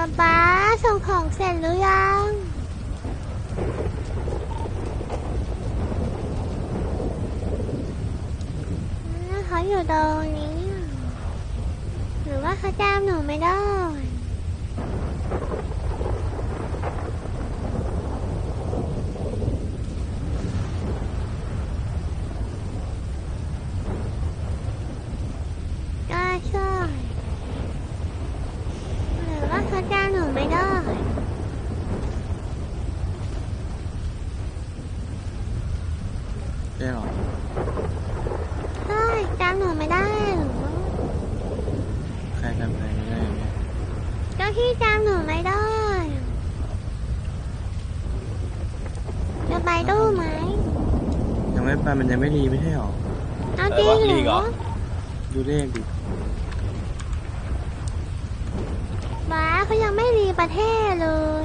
ป๊าป๊าส่งของเสร็จหรือยังเขาอยู่ตรงนี้หรือว่าเขาจามหนูไม่ได้มันยังไม่รีไม่ใช่หรอเอาจริงเหรอดูเลขดิบ้าเขายังไม่รีประเทศเลย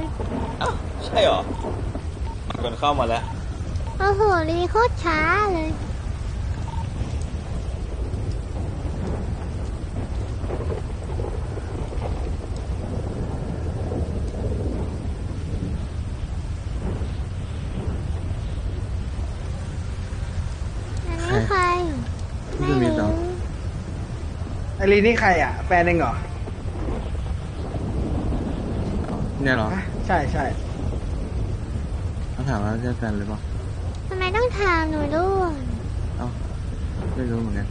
อ้าวใช่หรอก่อนเข้ามาแล้วโอ้โหรีโคตรช้าเลยอลีนี่ใครอ่ะแฟนเองเหรอเนี่ยเหรอใช่ใช่เขาถามว่าจะแฟนหรือเปล่าทำไมต้องถามหนูด้วยเอ้าไม่รู้เหมือนกัน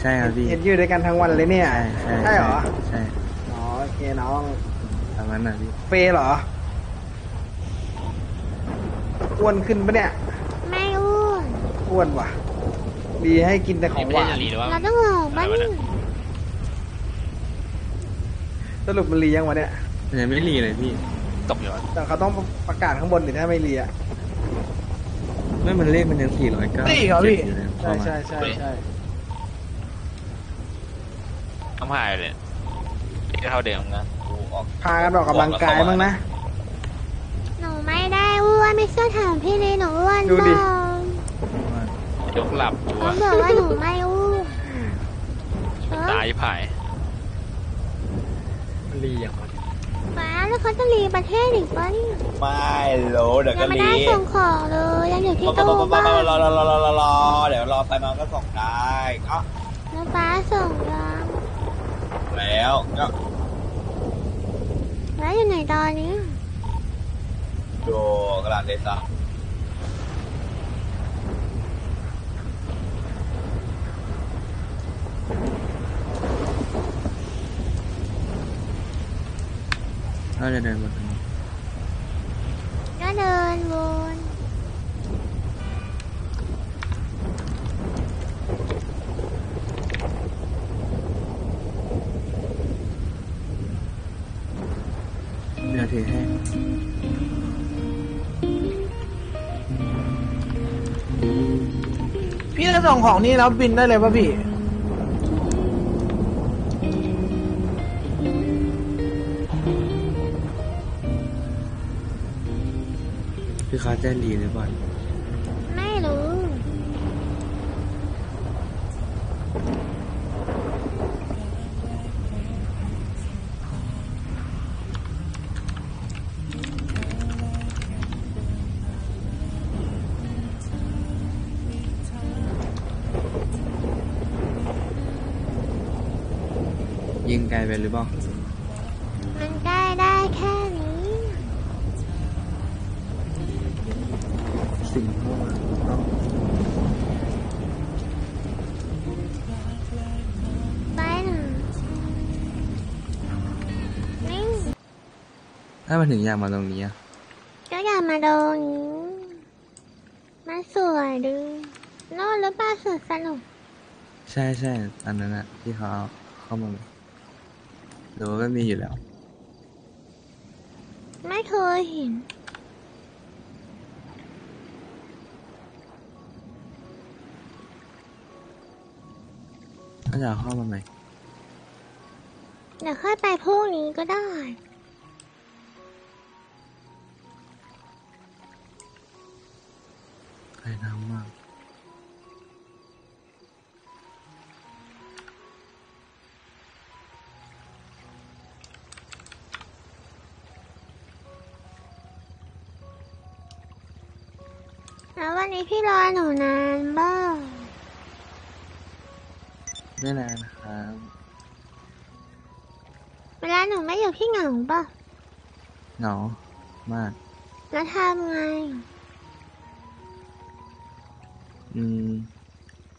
ใช่ครับพี่เห็นอยู่ด้วยกันทั้งวันเลยเนี่ยใช่เหรอใช่อ๋อโอเคน้องทำงั้นน่ะพี่เฟย์เหรออ้วนขึ้นปะเนี่ยไม่อ้วนอ้วนว่ะดีให้กินแต่ของหวานเราต้องห่อบ้างสรุปมันรียังวะเนี่ยยังไม่รีเลยพี่ตกอยู่แต่เขาต้องประกาศข้างบนดิถ้าไม่รีอ่ะไม่มันเลขมันยัง409รีเหรอพี่ใช่ใช่ใช่ใช่ทำหายเลยเท่าเดิมนะพากันออกกำลังกายบ้างนะหนูไม่ได้อ้วนไม่เชื่อถามพี่เลยหนูอ้วนดูดิยกหลับตัวเขาบอกว่าหนูไม่อู้ตายผ่ายรีอย่างไรมาแล้วเขาจะรีประเทศอีกปะเนี่ยไม่โหลเดี๋ยวก็รียังไม่ได้ส่งของเลยยังอยู่ที่ตู้บ้านรอเดี๋ยวรอไปมาก็ส่งได้ก็แล้วป้าส่งยังแล้วก็แล้วอยู่ไหนตอนนี้ดูกระดาษเดซ่าก็เดินวนก็เดินวนเดี๋ยวถือให้พี่จะส่งของนี่แล้วบินได้เลยป่ะพี่คือเขาแจ้งดีหรือเปล่าไม่รู้ยิงไกลไปหรือเปล่ามันใกล้ได้แค่สิ่งพวกนั้นไปหนึ่งถ้ามันถึงอยากมาตรงนี้ก็อยากมาตรงนี้มันสวยดีนอนแล้วป้าสวยสนุกใช่ใช่อันนั้นอะที่เขาเข้ามาหรือว่าไม่มีอยู่แล้วไม่เคยเห็นเดี๋ยวเข้ามาใหม่เดี๋ยวค่อยไปพวกนี้ก็ได้ไปน้ำมาก แล้ววันนี้พี่รอหนูนานบ้างไม่นานครับเวลาหนูไม่อยู่พี่เหงาป่ะเหงามากแล้วทำไง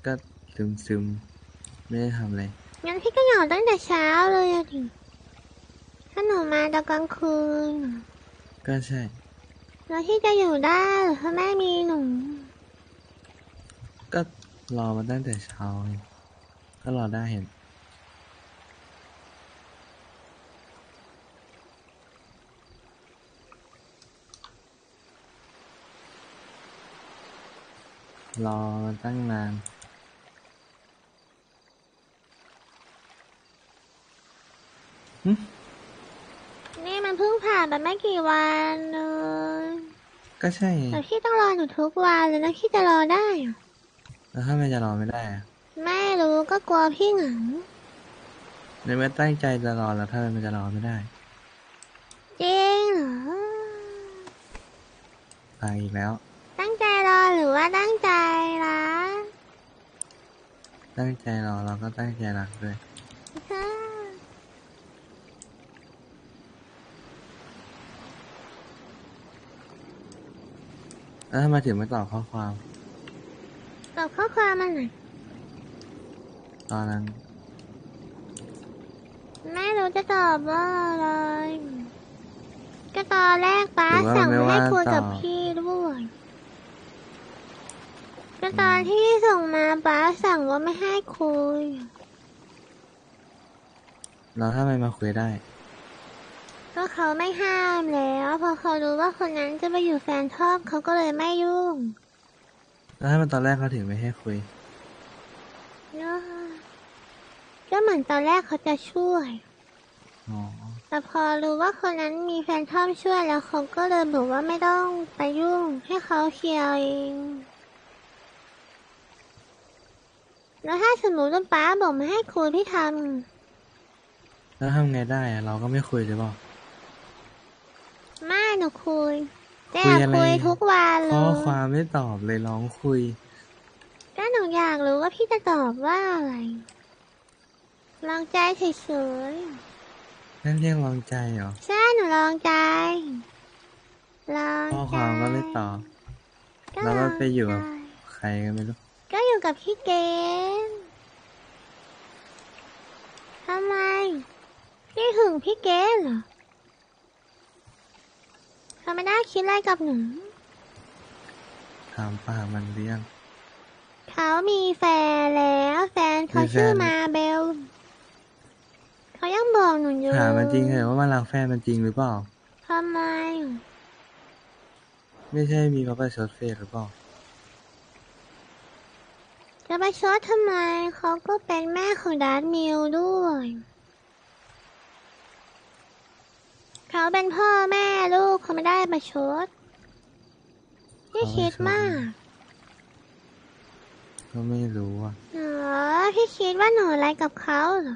ก็ซึมไม่ได้ทำอะไรงั้นพี่ก็เหงาตั้งแต่เช้าเลยดิถ้าหนูมาตอนกลางคืนก็ใช่แล้วที่จะอยู่ได้หรือถ้าแม่มีหนูก็รอมาตั้งแต่เช้าเลยก็รอได้เห็นรอมาตั้งนานนี่มันเพิ่งผ่านไปไม่กี่วันเลยก็ใช่แต่พี่ต้องรอหนูทุกวันเลยนะพี่จะรอได้แล้วถ้าแม่จะรอไม่ได้ไม่รู้ก็กลัวพี่เหงาในเมื่อตั้งใจจะรอแล้วถ้ามันจะรอไม่ได้จริงเหรอไปอีกแล้วตั้งใจรอหรือว่าตั้งใจรักตั้งใจรอเราก็ตั้งใจรักด้วยแล้วทำไมถึงไม่ตอบข้อความตอบข้อความมันไหนตอนนั้นไม่รู้จะตอบว่าอะไรก็ตอนแรกป้าสั่งไม่ให้คุยกับพี่ด้วยก็ตอนที่ส่งมาป้าสั่งว่าไม่ให้คุยแล้วถ้าไม่มาคุยได้ก็เขาไม่ห้ามแล้วพอเขารู้ว่าคนนั้นจะไปอยู่แฟนชอบเขาก็เลยไม่ยุ่งแล้วให้มันตอนแรกเขาถึงไม่ให้คุยก็เหมือนตอนแรกเขาจะช่วยแต่พอรู้ว่าคนนั้นมีแฟนชอบช่วยแล้วเขาก็เลยบอกว่าไม่ต้องไปยุ่งให้เขาเคลียร์เองแล้วถ้าสมมติว่าป้าบอกมาให้คุยพี่ทำแล้วทำไงได้เราก็ไม่คุยใช่ป่ะไม่หนูคุยแต่คุยทุกวันเลยข้อความไม่ตอบเลยร้องคุยก็หนูอยากรู้ว่าพี่จะตอบว่าอะไรลองใจเฉยๆนั่นเรียกลองใจเหรอใช่หนูลองใจลองใจข้อความก็ไม่ตอบแล้วก็ไปอยู่กับใครก็ไม่รู้ก็อยู่กับพี่เกมทำไมพี่หึงพี่เกมเหรอเขาไม่ได้คิดอะไรกับหนูถามป้ามันเรื่องเขามีแฟนแล้วแฟนเขาชื่อมาเบลเขายังบอกหนูอยู่ถามมันจริงเหรอว่ามันรักแฟนมันจริงหรือเปล่าทำไมไม่ใช่มีเขาไปชดเชยหรือเปล่าจะไปชดทำไมเขาก็เป็นแม่ของดาร์ธมิลด้วยเขาเป็นพ่อแม่ลูกเขาไม่ได้มาชดพี่คิดมากก็ไม่รู้อ่ะพี่คิดว่าหนูอะไรกับเขาเหรอ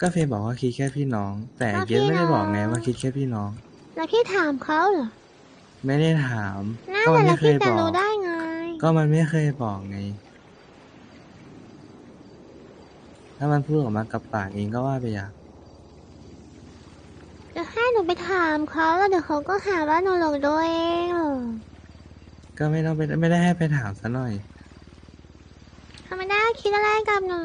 ก็เฟย์บอกว่าคิดแค่พี่น้องแต่เกมไม่ได้บอกไงว่าคิดแค่พี่น้องแล้วพี่ถามเขาเหรอไม่ได้ถามก็มันไม่เคยบอกได้ไงก็มันไม่เคยบอกไงถ้ามันพูดออกมากับปากเองก็ว่าไปอย่างจะให้หนูไปถามเขาแล้วเดี๋ยวเขาก็หาว่าหนูหลงตัวเองเหรอก็ไม่ต้องไปไม่ได้ให้ไปถามซะหน่อยเขาไม่ได้คิดอะไรกับหนู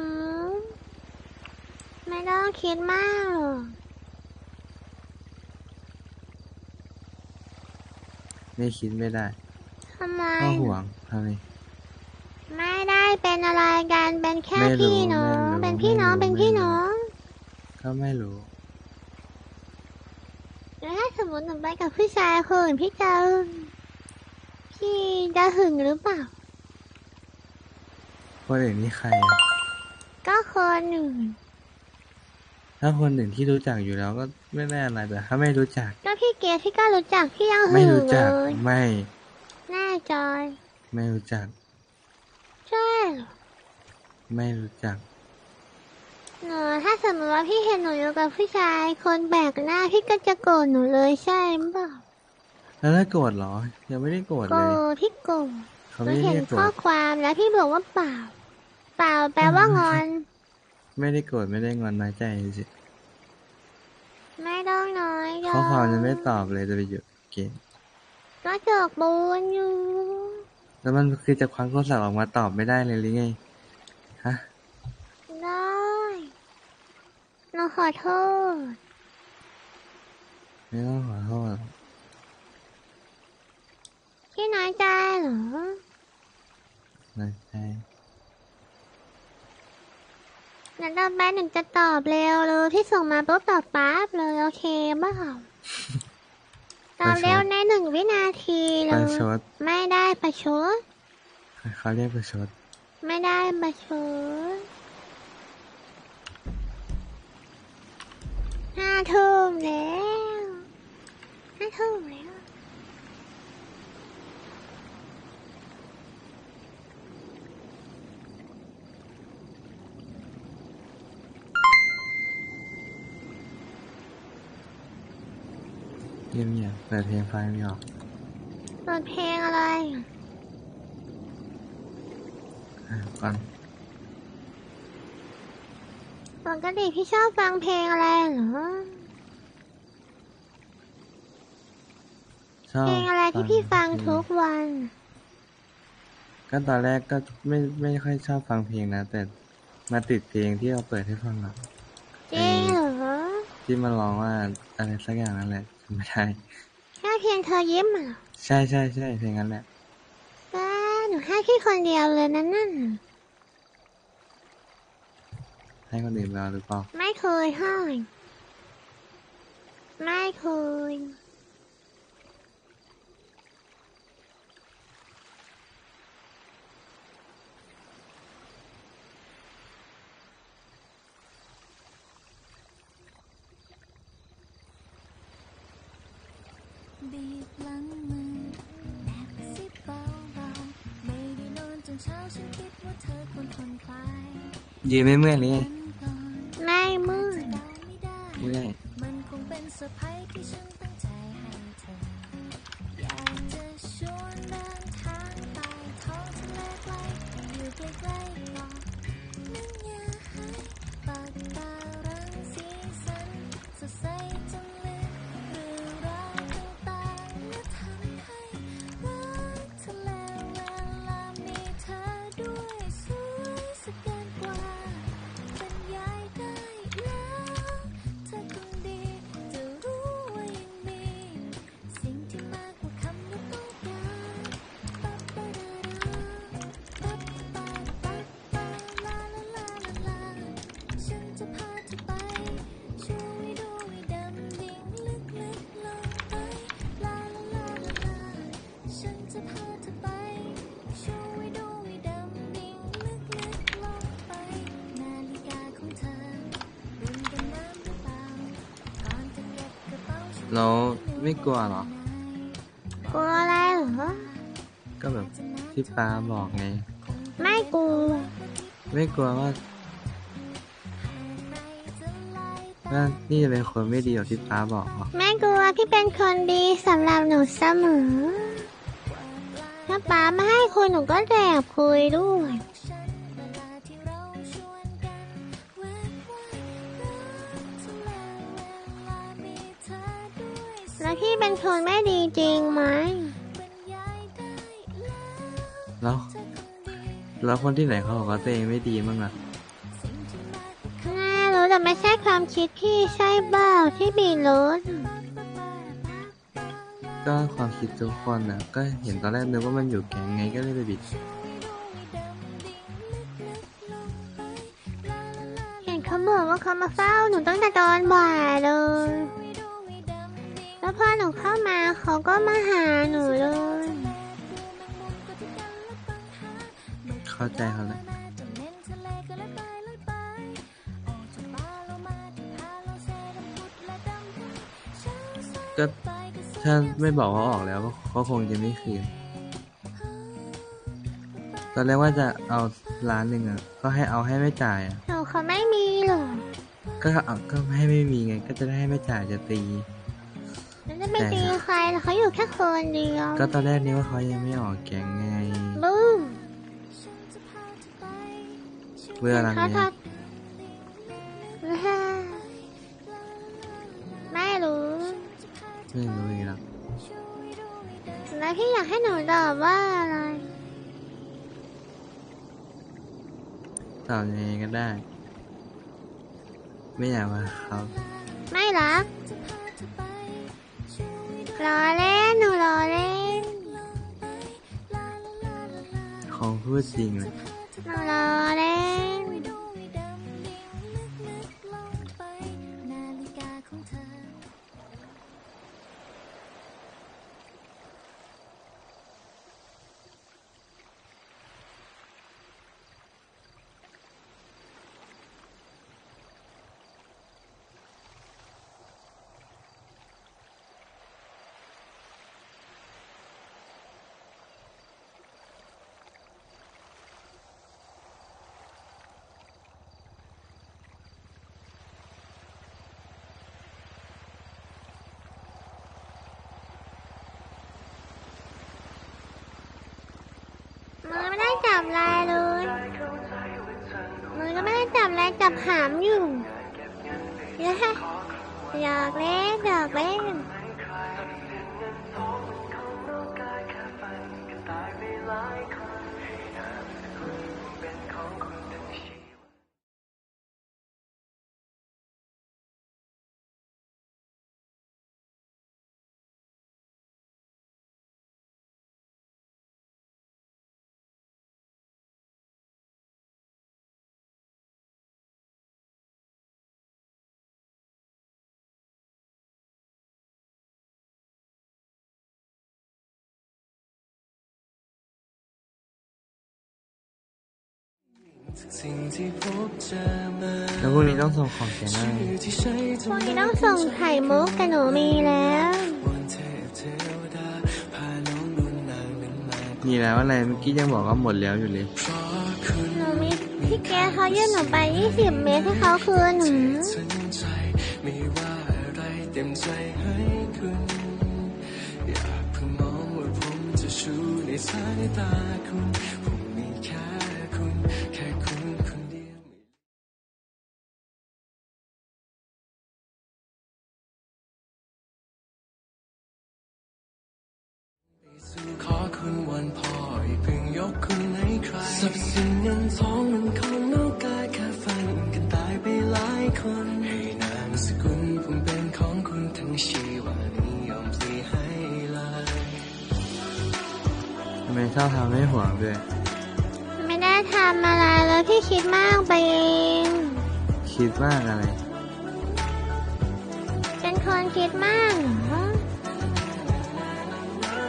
ไม่ต้องคิดมากหรอกไม่คิดไม่ได้ทำไมก็ห่วงทำไมไม่ได้เป็นอะไรกันเป็นแค่พี่น้องเป็นพี่น้องเป็นพี่น้องก็ไม่รู้แล้วถ้าสมมติหนูไปกับผู้ชายคนอื่นพี่เจ้าพี่จะหึงหรือเปล่าคนอื่นนี่ใครก็คนหนึ่งถ้าคนหนึ่งที่รู้จักอยู่แล้วก็ไม่แน่อะไรแต่ถ้าไม่รู้จักก็พี่เกศที่ก็รู้จักพี่ยังหึงเลยไม่รู้จักไม่แน่ใจไม่รู้จักใช่หรอไม่รู้จักหนูถ้าสมมติว่าพี่เห็นหนูอยู่กับผู้ชายคนแปลกหน้าพี่ก็จะโกรธหนูเลยใช่ไหม แล้วได้โกรธเหรอยังไม่ได้โกรธเลยพี่โกรธเขาเห็นข้อความแล้วพี่บอกว่าเปล่าเปล่าแปลว่างอนไม่ได้โกรธไม่ได้งอนน้อยใจสิไม่ต้องน้อยใจข้อความจะไม่ตอบเลยจะไปหยุดเกมก็เจอกบูนอยู่แล้วมันคือจะคว้างโทรศัพท์ออกมาตอบไม่ได้เลยหรือไงฮะได้เราขอโทษไม่ต้องขอโทษพี่น้อยใจเหรอน้อยใจหนูตอบแป๊บหนึ่งจะตอบเร็วเลยพี่ส่งมาปุ๊บตอบปั๊บเลยโอเคบ้าตอบเร็วในหนึ่งวินาทีเลยไม่ได้ประชดเขาเรียกประชดไม่ได้ประชดห้าทุ่มแล้วเยี่ยมเนี่ยเปิดเพลงไฟไม่ออกเปิดเพลงอะไรกันปกติพี่ชอบฟังเพลงอะไรเหรอเพลงอะไรที่พี่ฟังทุกวันก็ตอนแรกก็ไม่ค่อยชอบฟังเพลงนะแต่มาติดเพลงที่เราเปิดให้ฟังหรอกจริงเหรอที่มันร้องว่าอะไรสักอย่างนั่นแหละไม่ได้แค่เพียงเธอยิ้มอ่ะใช่เพียงนั้นแหละป้าหนูให้พี่คนเดียวเลยนั่นให้คนอื่นเราหรือเปล่าไม่เคยให้ไม่เคยบีบหลังมือแอบกระซิบเบาๆไม่ได้นอนจนเช้าฉันคิดว่าเธอควรผ่อนคลายยืนไม่เมื่อยเลยไม่เมื่อยมันคงเป็นเซอร์ไพรส์ที่ฉันตั้งใจให้เธออยากจะชวนเดินทางไปท้องทะเลไกลอยู่ใกล้ๆบอกนั่งอย่าหายปากตารังสีสันสดใสจังแล้วไม่กลัวหรอกลัวอะไรเหรอก็แบบที่ป้าบอกไงไม่กลัวว่านี่จะเป็นคนไม่ดีอย่างที่ป้าบอกหรอไม่กลัวพี่เป็นคนดีสำหรับหนูเสมอถ้าป้าไม่ให้คุยหนูก็แอบคุยด้วยแล้วพี่เป็นคนไม่ดีจริงไหมแล้วคนที่ไหนเขาบอกว่าตัวเองไม่ดีมั้งล่ะน่ารู้แต่ไม่ใช่ความคิดพี่ใช่เปล่าที่บีรู้ก็ความคิดทุกคนนะก็เห็นตอนแรกนึกว่ามันอยู่แก๊งไงก็เลยไปบิดเห็นเขาบอกว่าเขามาเฝ้าหนูตั้งแต่ตอนบ่ายเลยแล้วพอหนูเข้ามาเขาก็มาหาหนูเลยเข้าใจเขาเลยก็ถ้าไม่บอกว่าออกแล้วก็คงจะไม่คืนตอนแรกว่าจะเอาล้านหนึ่งอ่ะก็ให้เอาให้ไม่จ่ายอ่ะเขาไม่มีหรอกก็ให้ไม่มีไงก็จะได้ให้ไม่จ่ายจะตี แล้วจะไปตีใครเขาอยู่แค่คนเดียวก็ตอนแรกนี้ว่าเขายังไม่ออกแก๊งไงบึ้มเบื่ออะไรเนี่ยไม่รู้อีกแล้วแล้วพี่อยากให้หนูตอบว่าอะไรตอบยังไงก็ได้ไม่อยากมาครับไม่รักรอเล่นหนูรอเล่นของพูดจริงเลยหนูรอเล่นมันไม่ได้จับลายเลยมันก็ไม่ได้จับลายจับหามอยู่อยากเล่นอยากเล่นแล้วพรุ่งนี้ต้องส่งของแกนะพรุ่งนี้ต้องส่งไข่มุกแต่หนูมีแล้วมีแล้วอะไรเมื่อกี้ยังบอกว่าหมดแล้วอยู่เลยหนูมีพี่แกเขายื่นหนูไป20เมตรให้เขาคืนขอคุณวันพออย่าเพิ่งยกคุณให้ใครสับสินเงินทองมันของนอกกายแค่ฝันกันตายไปหลายคนให้นามสกุลผมเป็นของคุณทั้งชีวานี้ยอมสีให้ลายทำไมชอบทำให้ห่วงด้วยไม่ได้ทำอะไรเลยพี่คิดมากไปเองคิดมากอะไรเป็นคนคิดมาก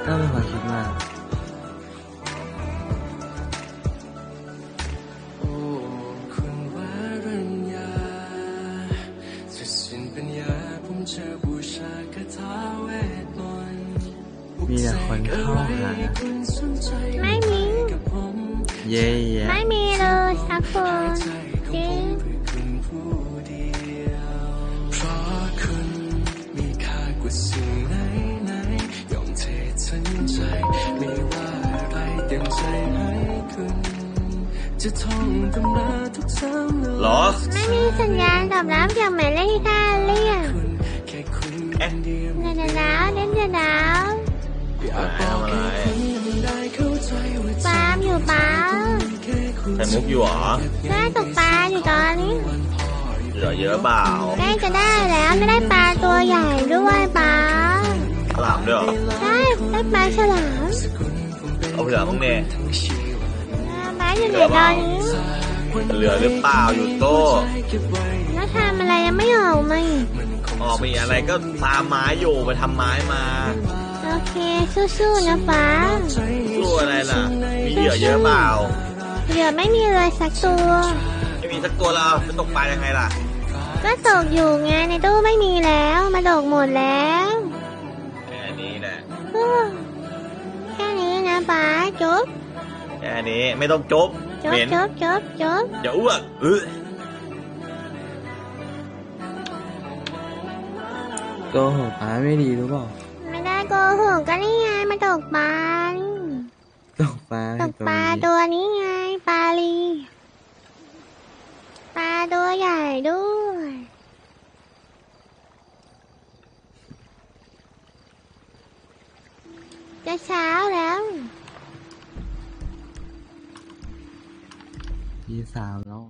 ก็ไม่ควรคิดมากคุณวรัญญาสุดสิ้นปัญญาผมเจอบูชาคาถาเวทมนต์มีแต่คนเข้าหาไม่มีเย่ไม่มีเลยสักคนจริงเพราะคุณมีค่ากว่าสิ่งไหนไม่ว่าอะไรเต็มใจให้คุณจะท่องตำราทุกซ้ำหรอไม่มีสัญญาณตอบรับจากหมายเลขที่ท่านเรียกเดินหนาวป้ามอยู่ป้าแต่มุกอยู่หรอได้ตกปลาอยู่ตอนนี้เหลือเยอะเปล่าได้จะได้แล้วไม่ได้ปลาตัวใหญ่ด้วยป้าฉลามด้วยเหรอได้ปลาฉลามเอาเหลือมั้งเมย์ปลาอยู่เหลือตอนนี้เหลือหรือเปล่าอยู่โต้แล้วทำอะไรยังไม่ออกไหมออกมีอะไรก็ตามไม้อยู่ไปทำไม้มาโอเคสู้ๆนะป้าสู้อะไรล่ะมีเหลือเยอะเปล่าเหลือไม่มีเลยสักตัวไม่มีสักตัวเราจะตกปลายังไงล่ะก็ตกอยู่ไงในตู้ไม่มีแล้วมาตกหมดแล้วแค่นี้นะป้าจุ๊บแค่นี้ไม่ต้องจุ๊บจุ๊บอย่าอ้วก โกหกป้าไม่ดีรู้เปล่าไม่ได้โกหกก็นี่ไงมาตกปลาตกปลาตัวนี้ไงปลาลีปลาตัวใหญ่ด้วยจะเช้าแล้วตีสามแล้ว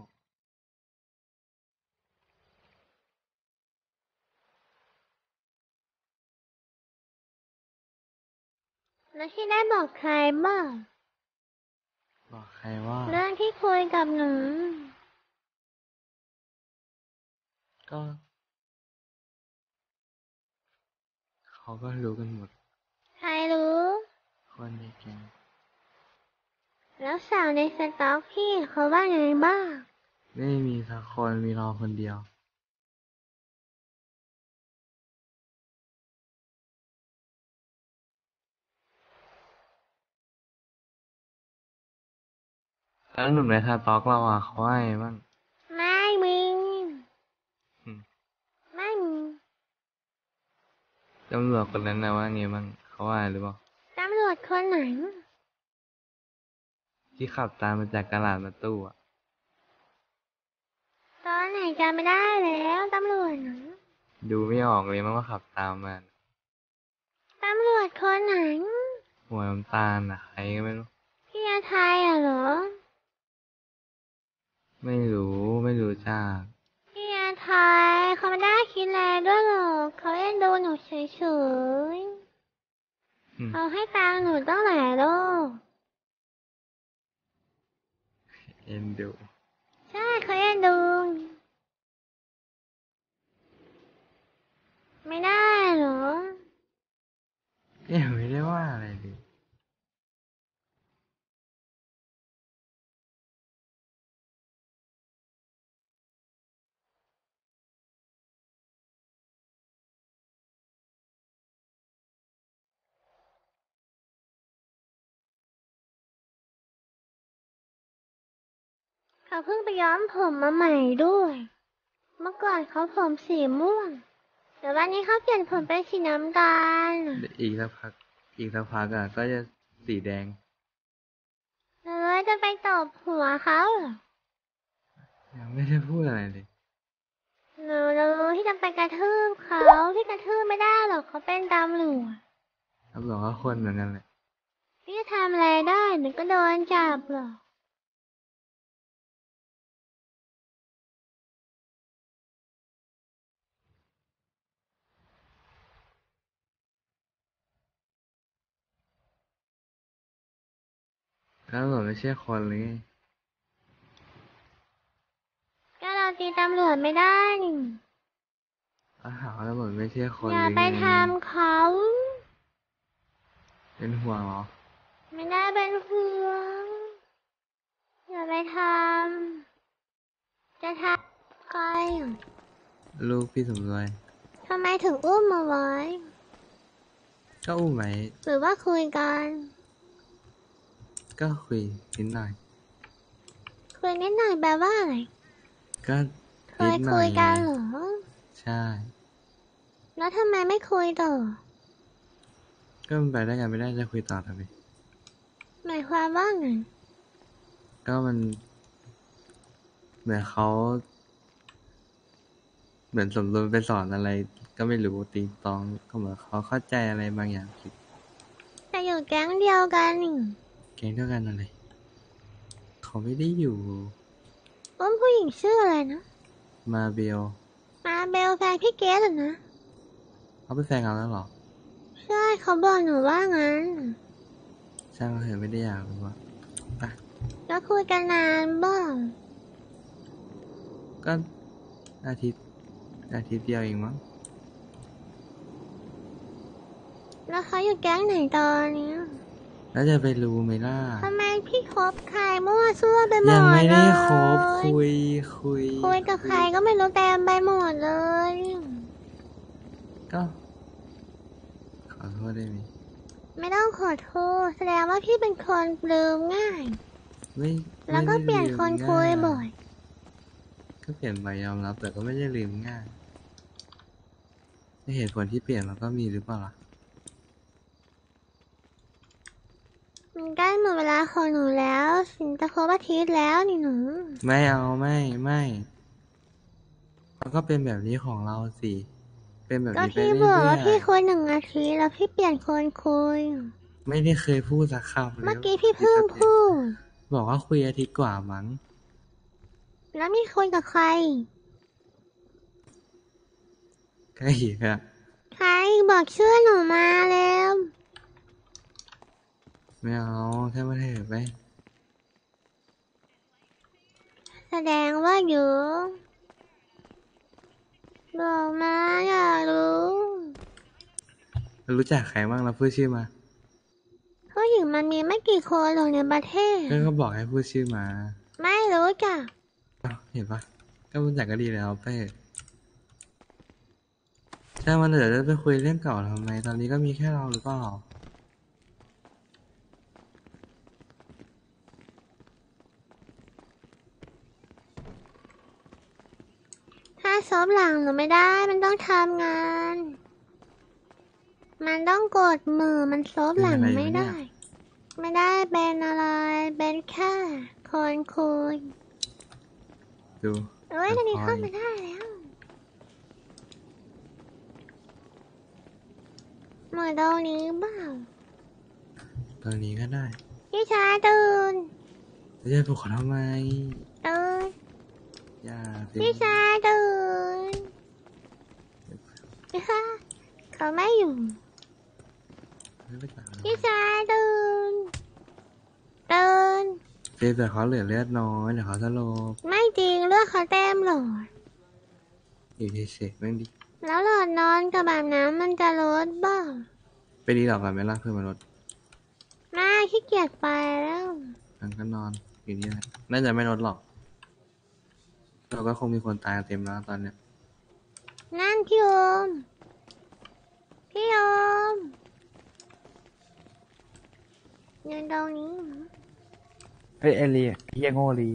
แล้วที่ได้บอกใครบ้างบอกใครว่าเรื่องที่คุยกับหนูก็เขาก็รู้กันหมดใครรู้คนในแก๊งแล้วสาวในสต๊อกพี่เขาว่าไงบ้างไม่มีสักคนมีเราคนเดียวแล้วหนุ่มในสต๊อกเราอ่ะเขาว่าไงบ้างไม่มีตำรวจคนนั้นนะว่าไงบ้างเขาว่าหรือเปล่าตำรวจคนไหนที่ขับตามมาจากตลาดมาตู้อ่ะตอนไหนจำไม่ได้แล้วตำรวจนะดูไม่ออกเลยมั้งว่าขับตามมาตำรวจคนไหนหัวน้ำตาลนะใครก็ไม่รู้พี่อาทัยอ่ะเหรอไม่รู้จ้าพี่อาทัยเขาไม่ได้คิดแรงด้วยหรอกเขาเล่นดูหนูเฉยๆเขาให้ตังหนูตั้งหลายโลเอ็นดูใช่เขาเอ็นดูไม่ได้เหรอไม่ได้ว่าอะไรดิเขาเพิ่งไปย้อมผมมาใหม่ด้วยเมื่อก่อนเขาผมสีม่วงแต่วันนี้เขาเปลี่ยนผมเป็นสีน้ำตาลอีกสักพักอ่ะก็จะสีแดงเลยจะไปตบหัวเขายังไม่ได้พูดอะไรเลยเราที่จะไปกระทืบเขาที่กระทืบไม่ได้หรอกเขาเป็นตำรวจก็คนเหมือนกันแหละพี่จะทำอะไรได้หนูก็โดนจับหรอกตำรวจไม่ใช่คนเลยก็เราตีตำรวจไม่ได้นี่ตำรวจไม่ใช่คนอย่าไปทำเขาเป็นห่วงเหรอไม่ได้เป็นห่วงอย่าไปทำจะทำใครลูกพี่สมรวยทำไมถึงอุ้มมาไว้ก็อุ้มไหมหรือว่าคุยกันก็คุยนิดหน่อยแปลว่าอะไรก็เคยคุยกันเหรอใช่แล้วทำไมไม่คุยต่อก็มันไปได้กันไม่ได้จะคุยต่อทำไมหมายความว่าไงก็มันเหมือนเขาเหมือนสมรวมไปสอนอะไรก็ไม่รู้ตีตองก็เหมือนเขาเข้าใจอะไรบางอย่างผิดแต่อยู่แก๊งเดียวกันแกงเท่ากันอะไรเขาไม่ได้อยู่อ้นผู้หญิงชื่ออะไรนะมาเบลแฟนพี่เกสเหรอนะเขาเป็นแฟนกันแล้วหรอใช่เขาบอกหนูว่างั้นช่างเถอะไม่ได้อยากรู้ว่าไปแล้วคุยกันนานบ้างก็อาทิตย์เดียวเองมั้งแล้วเขาอยู่แก๊งไหนตอนนี้แล้วจะไปรู้ไหมล่ะทำไมพี่คบใครมั่วซั่วไปหมดเลยยังไม่ได้คบคุยกับใครก็ไม่รู้เต็มไปหมดเลยก็ขอโทษได้ไหมไม่ต้องขอโทษแสดงว่าพี่เป็นคนลืมง่ายแล้วก็เปลี่ยนคนคุยบ่อยก็เปลี่ยนไปยอมรับแต่ก็ไม่ได้ลืมง่าย เหตุผลที่เปลี่ยนเราก็มีหรือเปล่าล่ะมันใกล้หมดเวลาของหนูแล้วสินจะครบอาทิตย์แล้วนี่หนูไม่เอาไม่มันก็เป็นแบบนี้ของเราสิเป็นแบบนี้ไปเรื่อยๆก็พี่บอกว่าพี่คุยหนึ่งอาทิตย์แล้วพี่เปลี่ยนคนคุยไม่ได้เคยพูดสักคำเลยเมื่อกี้พี่เพิ่งพูดบอกว่าคุยอาทิตย์กว่ามั้งแล้วมีคุยกับใครใครอีกอะใครบอกชื่อหนูมาแล้วไม่เอาแค่ไม่ได้ไปแสดงว่าอยู่บอกมาอยากรู้รู้จักใครบ้างแล้วพูดชื่อมาผู้หญิงมันมีไม่กี่คนหรอกในประเทศก็บอกให้พูดชื่อมาไม่รู้จักเห็นปะก็รู้จักก็ดีแล้วเป้ใช่มันเดี๋ยวจะไปคุยเรื่องเก่าทำไมตอนนี้ก็มีแค่เราหรือเปล่าถ้าซ้อมหลังหนูไม่ได้มันต้องทำงานมันต้องกดมือมันซ้อมหลังไม่ได้ไม่ได้เป็นอะไรเป็นแค่คนคุยดูเอ้ยอันนี้เข้ามาได้แล้วหมอนตรงนี้บ้างตรงนี้ก็ได้พี่ชายตื่นจะเรียกผมทำไมตื่นอย่าพี่ชายตื่นเขาไม่อยู่พี่ชายตื่นตื่นแต่เขาเหลือเลือดน้อยเดี๋ยวเขาจะลบไม่จริงเลือดเขาเต็มหลอดอยู่เฉยๆไม่ดีแล้วหลอดนอนกับแบบน้ำมันจะลดบ้างไปดีหรอกกันไหมล่ะเพื่อนมันลดไม่ขี้เกียจไปแล้วมันก็นอนอยู่นี่แหละน่าจะไม่ลดหรอกเราก็คงมีคนตายเต็มแล้วตอนเนี้ยนั่นพี่โอมพี่โอมยืนตรงนี้เฮ้ยเอลีเฮียโง่ลี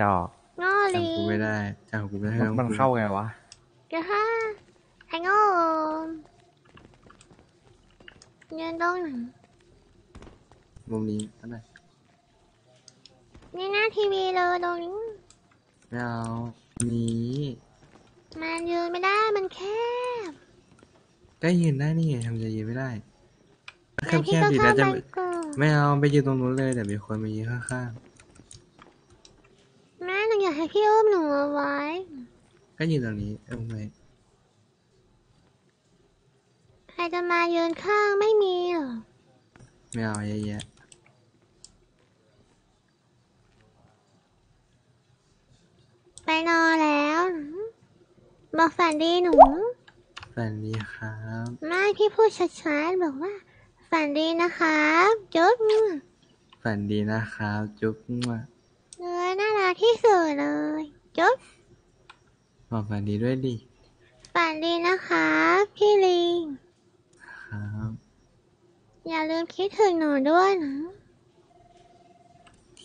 จอกโง่ลีจำกูไม่ได้จำกูไม่ได้มันเข้าไงวะเดี๋ยวฮะไอ้โง่ยืนตรงไหนมุมนี้ตรงไหนนี่หน้าทีวีเลยตรงนี้เรานี้มันยืนไม่ได้มันแคบก็ยืนได้นี่ไงทำใจยืนไม่ได้แคบแคบดีแล้วจะไม่เอาไปยืนตรงนู้นเลยแต่มีคนมายืนข้างๆแม่หนูอยากให้พี่อุ้มหนูเอาไว้ก็ยืนตรงนี้เอาไว้ใครจะมายืนข้างไม่มีหรอไม่เอาเยอะแยะไปนอนแล้วบอกฝันดีหนูฝันดีครับไม่พี่พูดช้าๆบอกว่าฝันดีนะครับจุ๊บฝันดีนะครับจุ๊บเลยน่ารักที่สุดเลยจุ๊บบอกฝันดีด้วยดิฝันดีนะครับพี่ลิงครับอย่าลืมคิดถึงหนูด้วยนะ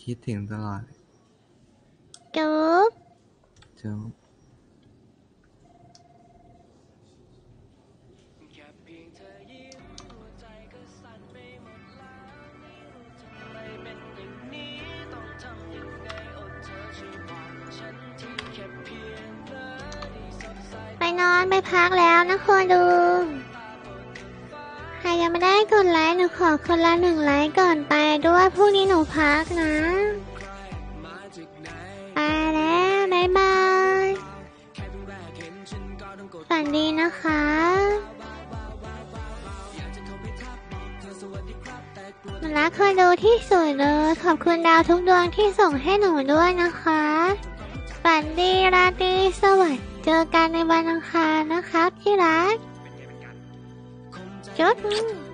คิดถึงตลอดจุ๊บจุ๊บนอนไปพักแล้วนะคนดูใครยังไม่ได้กดไลค์หนูขอคนละ1ไลค์ก่อนไปด้วยพรุ่งนี้หนูพักนะไปแล้วบ๊ายบายฝันดีนะคะหนูรักคนดูที่สวยเลยขอบคุณดาวทุกดวงที่ส่งให้หนูด้วยนะคะฝันดีราตรีสวัสดิ์เจอกันในวันอังคารนะครับที่รักจุด